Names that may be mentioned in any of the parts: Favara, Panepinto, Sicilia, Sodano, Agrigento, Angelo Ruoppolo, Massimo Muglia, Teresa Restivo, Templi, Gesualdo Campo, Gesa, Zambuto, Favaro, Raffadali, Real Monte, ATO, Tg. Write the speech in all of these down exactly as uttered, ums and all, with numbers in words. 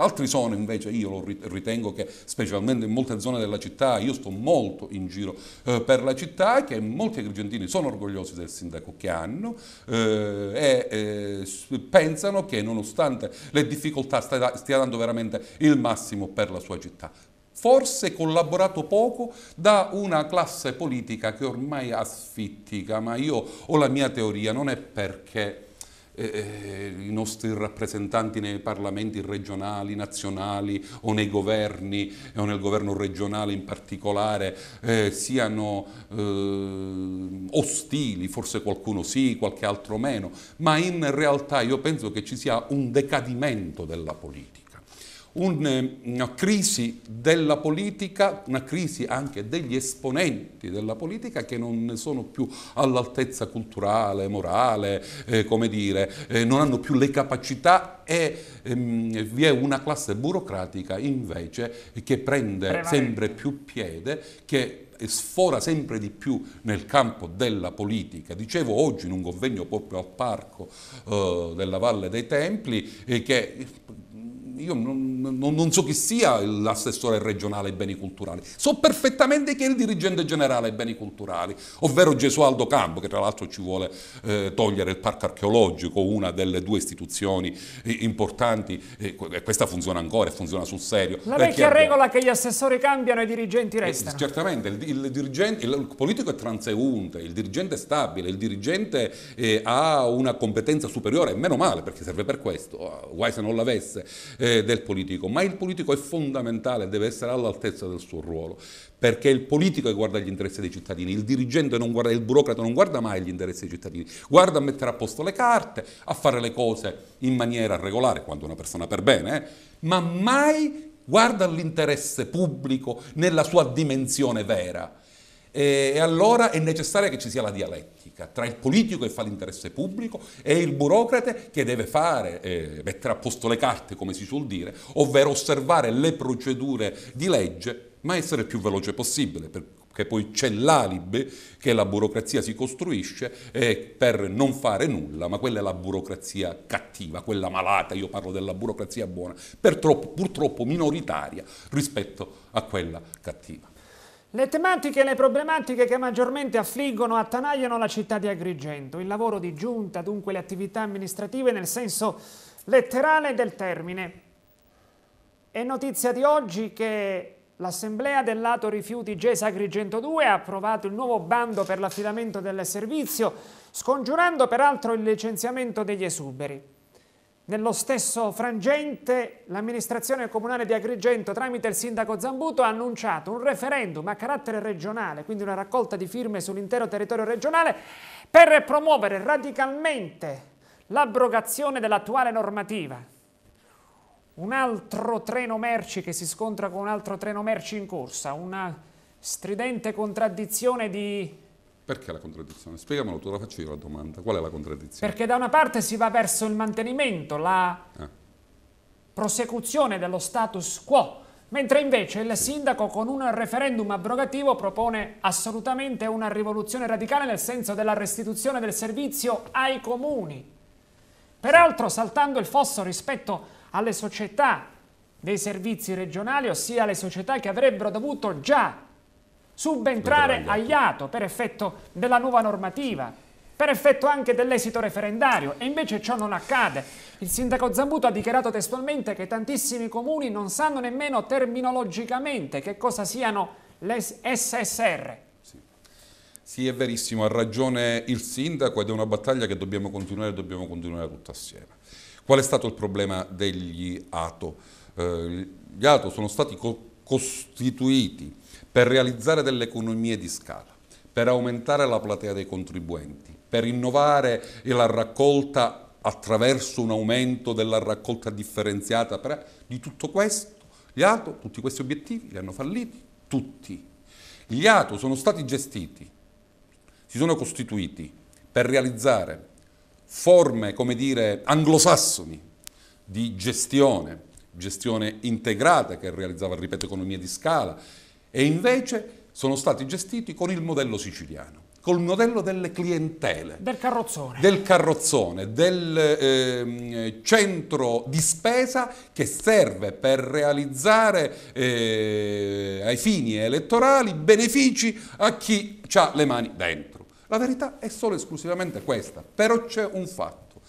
Altri sono invece, io lo ritengo che specialmente in molte zone della città, io sto molto in giro eh, per la città, che molti agrigentini sono orgogliosi del sindaco che hanno eh, e eh, pensano che nonostante le difficoltà stia, stia dando veramente il massimo per la sua città. Forse collaborato poco da una classe politica che ormai asfittica, ma io ho la mia teoria, non è perché eh, i nostri rappresentanti nei parlamenti regionali, nazionali o nei governi, o nel governo regionale in particolare, eh, siano eh, ostili, forse qualcuno sì, qualche altro meno, ma in realtà io penso che ci sia un decadimento della politica. Una crisi della politica, una crisi anche degli esponenti della politica che non sono più all'altezza culturale, morale, eh, come dire, eh, non hanno più le capacità e ehm, vi è una classe burocratica invece che prende Prevale. sempre più piede, che sfora sempre di più nel campo della politica. Dicevo oggi in un convegno proprio al parco eh, della Valle dei Templi eh, che... Io non, non, non so chi sia l'assessore regionale ai beni culturali, so perfettamente che è il dirigente generale ai beni culturali, ovvero Gesualdo Campo, che tra l'altro ci vuole eh, togliere il parco archeologico, una delle due istituzioni eh, importanti, e eh, questa funziona ancora e funziona sul serio. La vecchia regola che gli assessori cambiano e i dirigenti restano. Eh, certamente, il, il, dirigente, il, il politico è transeunte, il dirigente è stabile, il dirigente eh, ha una competenza superiore, meno male perché serve per questo, guai se non l'avesse. Eh, del politico, ma il politico è fondamentale, deve essere all'altezza del suo ruolo, perché il politico guarda gli interessi dei cittadini, il dirigente non guarda, il burocrata non guarda mai gli interessi dei cittadini, guarda a mettere a posto le carte, a fare le cose in maniera regolare, quando una persona per bene, eh, ma mai guarda l'interesse pubblico nella sua dimensione vera. E allora è necessario che ci sia la dialettica tra il politico che fa l'interesse pubblico e il burocrate che deve fare, eh, mettere a posto le carte come si suol dire, ovvero osservare le procedure di legge ma essere il più veloce possibile, perché poi c'è l'alibi che la burocrazia si costruisce eh, per non fare nulla, ma quella è la burocrazia cattiva, quella malata, io parlo della burocrazia buona, per troppo, purtroppo minoritaria rispetto a quella cattiva. Le tematiche e le problematiche che maggiormente affliggono e attanagliano la città di Agrigento, il lavoro di giunta, dunque le attività amministrative nel senso letterale del termine. È notizia di oggi che l'Assemblea del Lato Rifiuti Gesa Agrigento due ha approvato il nuovo bando per l'affidamento del servizio, scongiurando peraltro il licenziamento degli esuberi. Nello stesso frangente l'amministrazione comunale di Agrigento tramite il sindaco Zambuto ha annunciato un referendum a carattere regionale, quindi una raccolta di firme sull'intero territorio regionale per promuovere radicalmente l'abrogazione dell'attuale normativa. Un altro treno merci che si scontra con un altro treno merci in corsa, una stridente contraddizione di... Perché la contraddizione? Spiegamelo, tu la faccio io la domanda. Qual è la contraddizione? Perché da una parte si va verso il mantenimento, la eh. prosecuzione dello status quo, mentre invece il sindaco con un referendum abrogativo propone assolutamente una rivoluzione radicale nel senso della restituzione del servizio ai comuni. Peraltro saltando il fosso rispetto alle società dei servizi regionali, ossia le società che avrebbero dovuto già subentrare agli A T O per effetto della nuova normativa, per effetto anche dell'esito referendario, e invece ciò non accade. Il sindaco Zambuto ha dichiarato testualmente che tantissimi comuni non sanno nemmeno terminologicamente che cosa siano le S S R. Sì, è verissimo, ha ragione il sindaco ed è una battaglia che dobbiamo continuare e dobbiamo continuare tutta assieme. Qual è stato il problema degli A T O? Eh, gli A T O sono stati co costituiti per realizzare delle economie di scala, per aumentare la platea dei contribuenti, per innovare la raccolta attraverso un aumento della raccolta differenziata. Per... Di tutto questo, gli A T O, tutti questi obiettivi, li hanno falliti tutti. Gli A T O sono stati gestiti, si sono costituiti per realizzare forme, come dire, anglosassoni di gestione, gestione integrata che realizzava, ripeto, economie di scala, e invece sono stati gestiti con il modello siciliano. col modello delle clientele. Del carrozzone. Del carrozzone, del eh, centro di spesa che serve per realizzare eh, ai fini elettorali benefici a chi ha le mani dentro. La verità è solo esclusivamente questa, però c'è un fatto.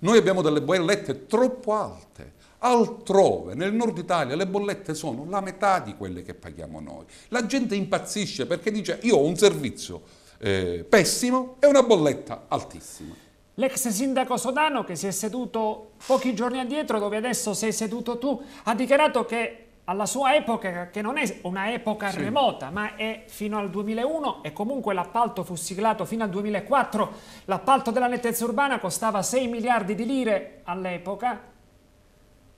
Noi abbiamo delle bollette troppo alte. Altrove, nel nord Italia, le bollette sono la metà di quelle che paghiamo noi. La gente impazzisce perché dice: io ho un servizio eh, pessimo e una bolletta altissima. L'ex sindaco Sodano, che si è seduto pochi giorni addietro, dove adesso sei seduto tu, ha dichiarato che alla sua epoca, che non è una epoca sì. remota, ma è fino al duemilauno, e comunque l'appalto fu siglato fino al duemilaquattro, l'appalto della nettezza urbana costava sei miliardi di lire all'epoca.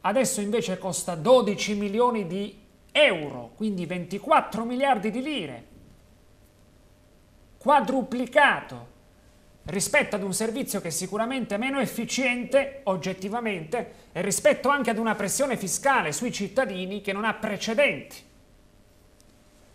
Adesso invece costa dodici milioni di euro, quindi ventiquattro miliardi di lire, quadruplicato rispetto ad un servizio che è sicuramente meno efficiente oggettivamente e rispetto anche ad una pressione fiscale sui cittadini che non ha precedenti.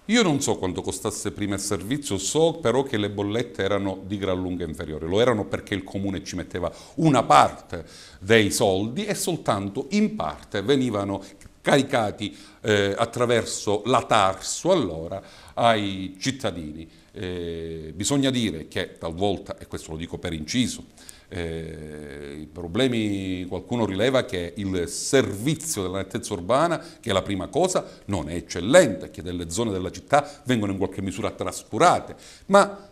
Io non so quanto costasse prima il servizio, so però che le bollette erano di gran lunga inferiori. Lo erano perché il comune ci metteva una parte dei soldi e soltanto in parte venivano caricati eh, attraverso la Tarso allora ai cittadini. Eh, bisogna dire che talvolta, e questo lo dico per inciso, eh, i problemi, qualcuno rileva che il servizio della nettezza urbana, che è la prima cosa, non è eccellente, che delle zone della città vengono in qualche misura trascurate, ma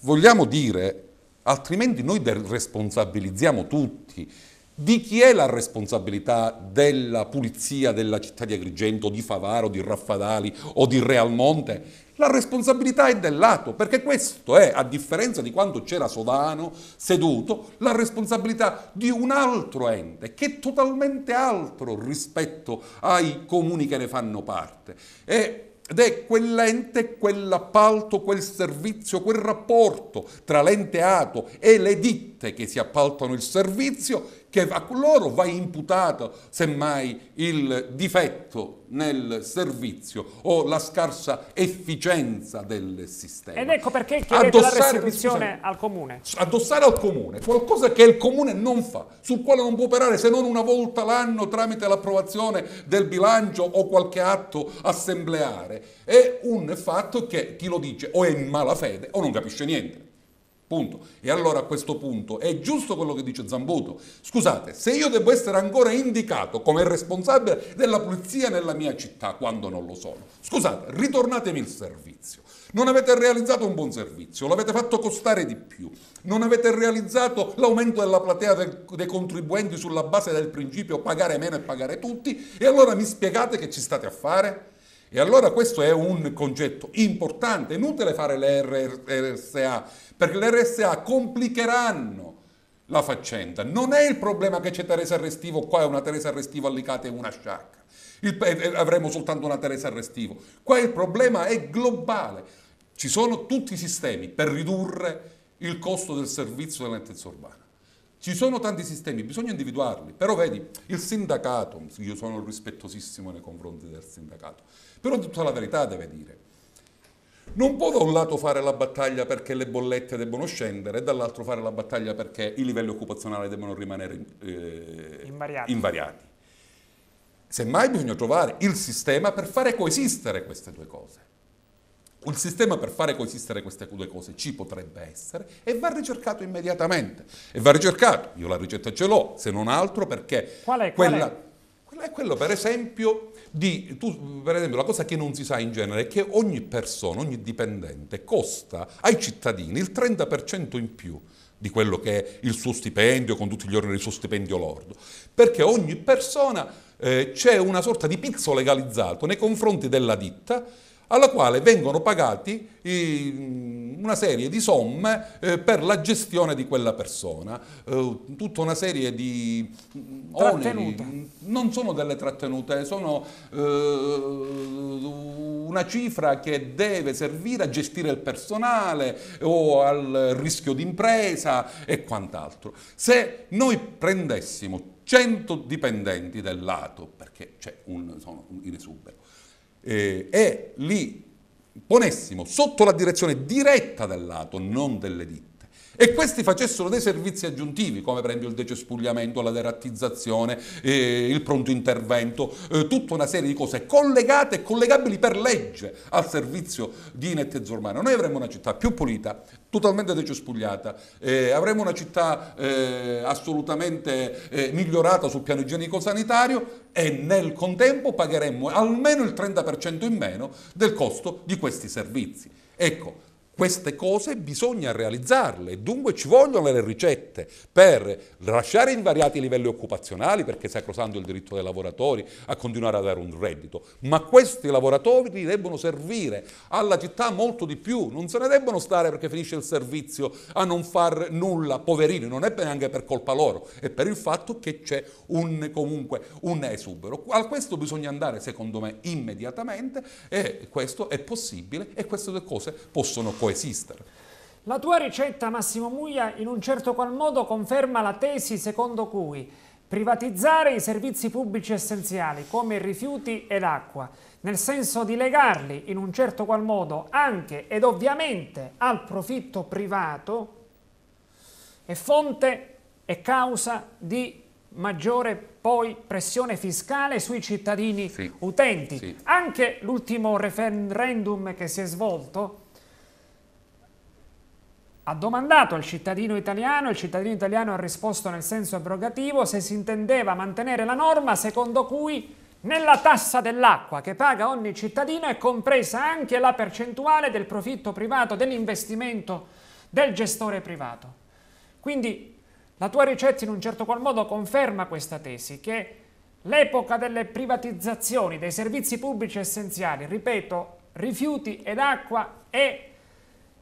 vogliamo dire, altrimenti noi responsabilizziamo tutti. Di chi è la responsabilità della pulizia della città di Agrigento, di Favaro, di Raffadali o di Real Monte? La responsabilità è del lato, perché questo è, a differenza di quando c'era Sodano seduto, la responsabilità di un altro ente che è totalmente altro rispetto ai comuni che ne fanno parte. E Ed è quell'ente, quell'appalto, quel servizio, quel rapporto tra l'ente ATO e le ditte che si appaltano il servizio che a loro va imputato semmai il difetto nel servizio o la scarsa efficienza del sistema. Ed ecco perché chiedete la restituzione al comune. Addossare al comune qualcosa che il comune non fa, sul quale non può operare se non una volta l'anno tramite l'approvazione del bilancio o qualche atto assembleare. È un fatto che chi lo dice o è in malafede o non capisce niente, punto. E allora a questo punto è giusto quello che dice Zambuto: scusate, se io devo essere ancora indicato come responsabile della pulizia nella mia città quando non lo sono, scusate, ritornatemi il servizio. Non avete realizzato un buon servizio, l'avete fatto costare di più, non avete realizzato l'aumento della platea dei contribuenti sulla base del principio pagare meno e pagare tutti, e allora mi spiegate che ci state a fare? E allora questo è un concetto importante, è inutile fare le R S A, perché le R S A complicheranno la faccenda. Non è il problema che c'è Teresa Restivo qua e una Teresa Restivo Alicata e una sciacca, il, avremo soltanto una Teresa Restivo. Qua il problema è globale, ci sono tutti i sistemi per ridurre il costo del servizio della nettezza urbana. Ci sono tanti sistemi, bisogna individuarli, però vedi, il sindacato, io sono rispettosissimo nei confronti del sindacato, però tutta la verità deve dire, non può da un lato fare la battaglia perché le bollette debbono scendere e dall'altro fare la battaglia perché i livelli occupazionali devono rimanere eh, invariati. invariati. Semmai bisogna trovare il sistema per fare coesistere queste due cose. Il sistema per fare coesistere queste due cose ci potrebbe essere e va ricercato immediatamente. E va ricercato, io la ricetta ce l'ho, se non altro perché... Qual è? Quella, qual è? Quella è quello per esempio di... Tu, per esempio la cosa che non si sa in genere è che ogni persona, ogni dipendente costa ai cittadini il trenta per cento in più di quello che è il suo stipendio, con tutti gli ordini del suo stipendio lordo, perché ogni persona eh, c'è una sorta di pizzo legalizzato nei confronti della ditta alla quale vengono pagati una serie di somme per la gestione di quella persona, tutta una serie di oneri, non sono delle trattenute, sono una cifra che deve servire a gestire il personale o al rischio d'impresa e quant'altro. Se noi prendessimo cento dipendenti del lato, perché c'è un, sono in esubero, e li ponessimo sotto la direzione diretta del lato, non delle ditte, e questi facessero dei servizi aggiuntivi, come per esempio il decespugliamento, la derattizzazione, eh, il pronto intervento, eh, tutta una serie di cose collegate e collegabili per legge al servizio di nettezza urbana. Noi avremmo una città più pulita, totalmente decespugliata, eh, avremmo una città eh, assolutamente eh, migliorata sul piano igienico-sanitario, e nel contempo pagheremmo almeno il trenta per cento in meno del costo di questi servizi. Ecco, queste cose bisogna realizzarle, dunque ci vogliono le ricette per lasciare invariati i livelli occupazionali, perché sacrosanto il diritto dei lavoratori a continuare ad avere un reddito, ma questi lavoratori debbono servire alla città molto di più, non se ne debbono stare perché finisce il servizio a non far nulla, poverini, non è neanche per colpa loro, è per il fatto che c'è un, comunque un esubero. A questo bisogna andare secondo me immediatamente, e questo è possibile e queste due cose possono costruire. Esistere. La tua ricetta, Massimo Muglia, in un certo qual modo conferma la tesi secondo cui privatizzare i servizi pubblici essenziali come i rifiuti ed acqua, nel senso di legarli in un certo qual modo anche ed ovviamente al profitto privato, è fonte e causa di maggiore poi pressione fiscale sui cittadini, sì, utenti. Sì. Anche l'ultimo referendum che si è svolto ha domandato al cittadino italiano, il cittadino italiano ha risposto nel senso abrogativo, se si intendeva mantenere la norma secondo cui nella tassa dell'acqua che paga ogni cittadino è compresa anche la percentuale del profitto privato, dell'investimento del gestore privato. Quindi la tua ricetta in un certo qual modo conferma questa tesi, che l'epoca delle privatizzazioni dei servizi pubblici essenziali, ripeto, rifiuti ed acqua, è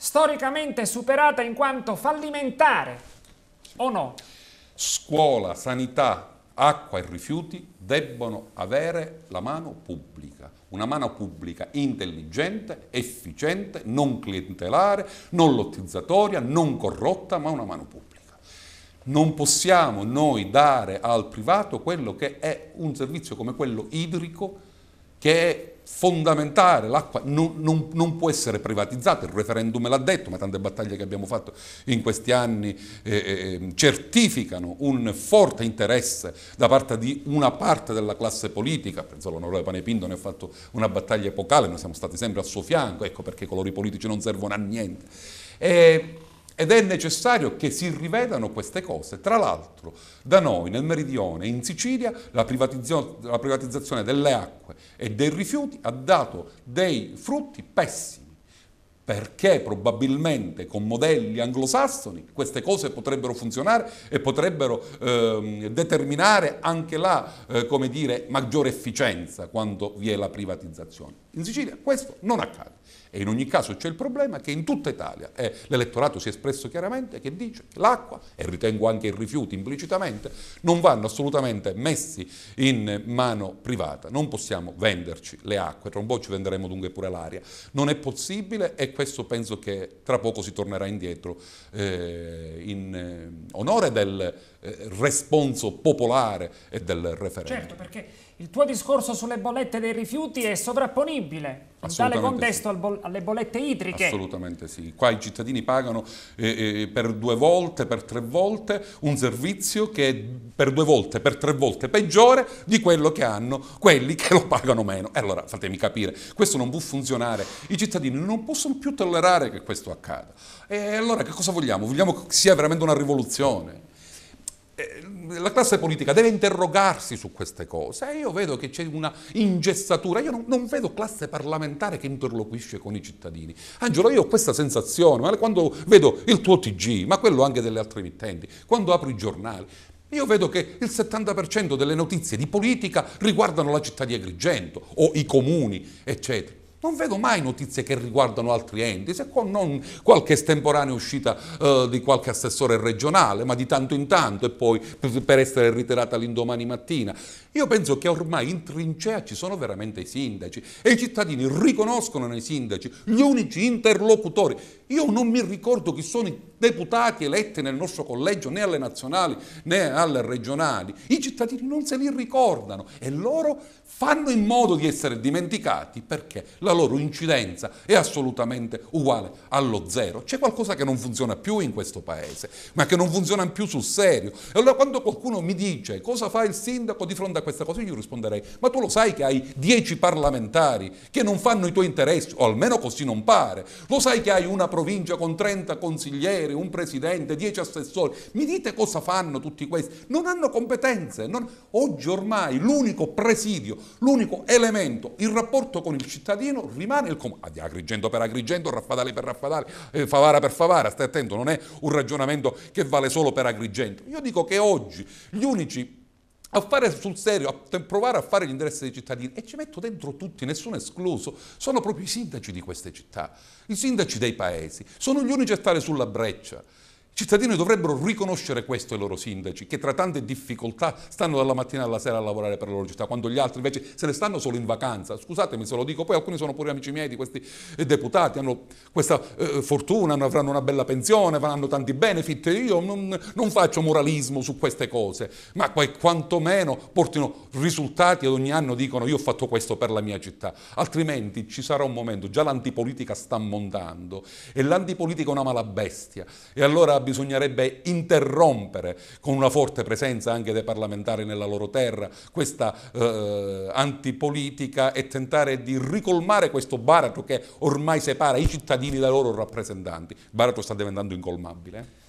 storicamente superata in quanto fallimentare, o no? Scuola, sanità, acqua e rifiuti debbono avere la mano pubblica, una mano pubblica intelligente, efficiente, non clientelare, non lottizzatoria, non corrotta, ma una mano pubblica. Non possiamo noi dare al privato quello che è un servizio come quello idrico, che è fondamentale, l'acqua non, non, non può essere privatizzata, il referendum l'ha detto, ma tante battaglie che abbiamo fatto in questi anni eh, certificano un forte interesse da parte di una parte della classe politica, penso all'onorevole Panepinto ne ha fatto una battaglia epocale, noi siamo stati sempre al suo fianco, ecco perché i colori politici non servono a niente, e, ed è necessario che si rivedano queste cose. Tra l'altro da noi nel meridione, in Sicilia, la privatizzazione, la privatizzazione delle acque e dei rifiuti ha dato dei frutti pessimi, perché probabilmente con modelli anglosassoni queste cose potrebbero funzionare e potrebbero ehm, determinare anche là, eh, come dire, maggiore efficienza quando vi è la privatizzazione. In Sicilia questo non accade. E in ogni caso c'è il problema che in tutta Italia eh, l'elettorato si è espresso chiaramente, che dice che l'acqua, e ritengo anche i rifiuti implicitamente, non vanno assolutamente messi in mano privata. Non possiamo venderci le acque, tra un po' ci venderemo dunque pure l'aria. Non è possibile, e questo penso che tra poco si tornerà indietro eh, in eh, onore del eh, responso popolare e del referendum. Certo, perché il tuo discorso sulle bollette dei rifiuti è sovrapponibile in tale contesto, sì, al bo alle bollette idriche. Assolutamente sì. Qua i cittadini pagano eh, eh, per due volte, per tre volte, un servizio che è per due volte, per tre volte peggiore di quello che hanno quelli che lo pagano meno. E allora fatemi capire, questo non può funzionare. I cittadini non possono più tollerare che questo accada. E allora che cosa vogliamo? Vogliamo che sia veramente una rivoluzione? La classe politica deve interrogarsi su queste cose, e io vedo che c'è una ingessatura, io non, non vedo classe parlamentare che interloquisce con i cittadini. Angelo, io ho questa sensazione, ma quando vedo il tuo T G, ma quello anche delle altre emittenti, quando apro i giornali, io vedo che il settanta per cento delle notizie di politica riguardano la città di Agrigento o i comuni, eccetera. Non vedo mai notizie che riguardano altri enti, se non qualche estemporanea uscita eh, di qualche assessore regionale, ma di tanto in tanto e poi per essere ritirata l'indomani mattina. Io penso che ormai in trincea ci sono veramente i sindaci e i cittadini riconoscono nei sindaci gli unici interlocutori. Io non mi ricordo chi sono i deputati eletti nel nostro collegio, né alle nazionali né alle regionali. I cittadini non se li ricordano e loro fanno in modo di essere dimenticati perché la loro incidenza è assolutamente uguale allo zero. C'è qualcosa che non funziona più in questo paese, ma che non funziona più sul serio. E allora quando qualcuno mi dice cosa fa il sindaco di fronte a questa cosa, io gli risponderei: ma tu lo sai che hai dieci parlamentari che non fanno i tuoi interessi, o almeno così non pare, lo sai che hai una provincia con trenta consiglieri, un presidente, dieci assessori, mi dite cosa fanno tutti questi? Non hanno competenze, non... oggi ormai l'unico presidio, l'unico elemento, il rapporto con il cittadino rimane il comune. Agrigento per Agrigento, Raffadali per Raffadali, eh, Favara per Favara, stai attento, non è un ragionamento che vale solo per Agrigento. Io dico che oggi gli unici a fare sul serio, a provare a fare gli interessi dei cittadini, e ci metto dentro tutti, nessuno escluso, sono proprio i sindaci di queste città, i sindaci dei paesi, sono gli unici a stare sulla breccia. I cittadini dovrebbero riconoscere questo ai loro sindaci, che tra tante difficoltà stanno dalla mattina alla sera a lavorare per la loro città, quando gli altri invece se ne stanno solo in vacanza. Scusatemi se lo dico, poi alcuni sono pure amici miei di questi deputati, hanno questa eh, fortuna, avranno una bella pensione, avranno tanti benefit. Io non, non faccio moralismo su queste cose, ma quantomeno portino risultati ad ogni anno, dicono io ho fatto questo per la mia città, altrimenti ci sarà un momento, già l'antipolitica sta montando e l'antipolitica è una mala bestia, e allora bisognerebbe interrompere con una forte presenza anche dei parlamentari nella loro terra questa eh, antipolitica e tentare di ricolmare questo baratro che ormai separa i cittadini dai loro rappresentanti. Il baratro sta diventando incolmabile.